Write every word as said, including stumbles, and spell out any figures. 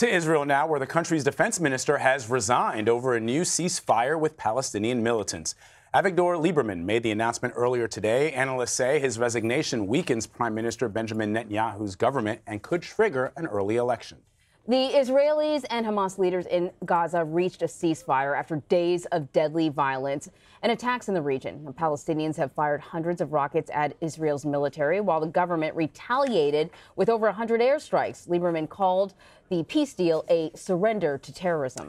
To Israel now, where the country's defense minister has resigned over a new ceasefire with Palestinian militants. Avigdor Lieberman made the announcement earlier today. Analysts say his resignation weakens Prime Minister Benjamin Netanyahu's government and could trigger an early election. The Israelis and Hamas leaders in Gaza reached a ceasefire after days of deadly violence and attacks in the region. The Palestinians have fired hundreds of rockets at Israel's military, while the government retaliated with over one hundred airstrikes. Lieberman called the peace deal a surrender to terrorism.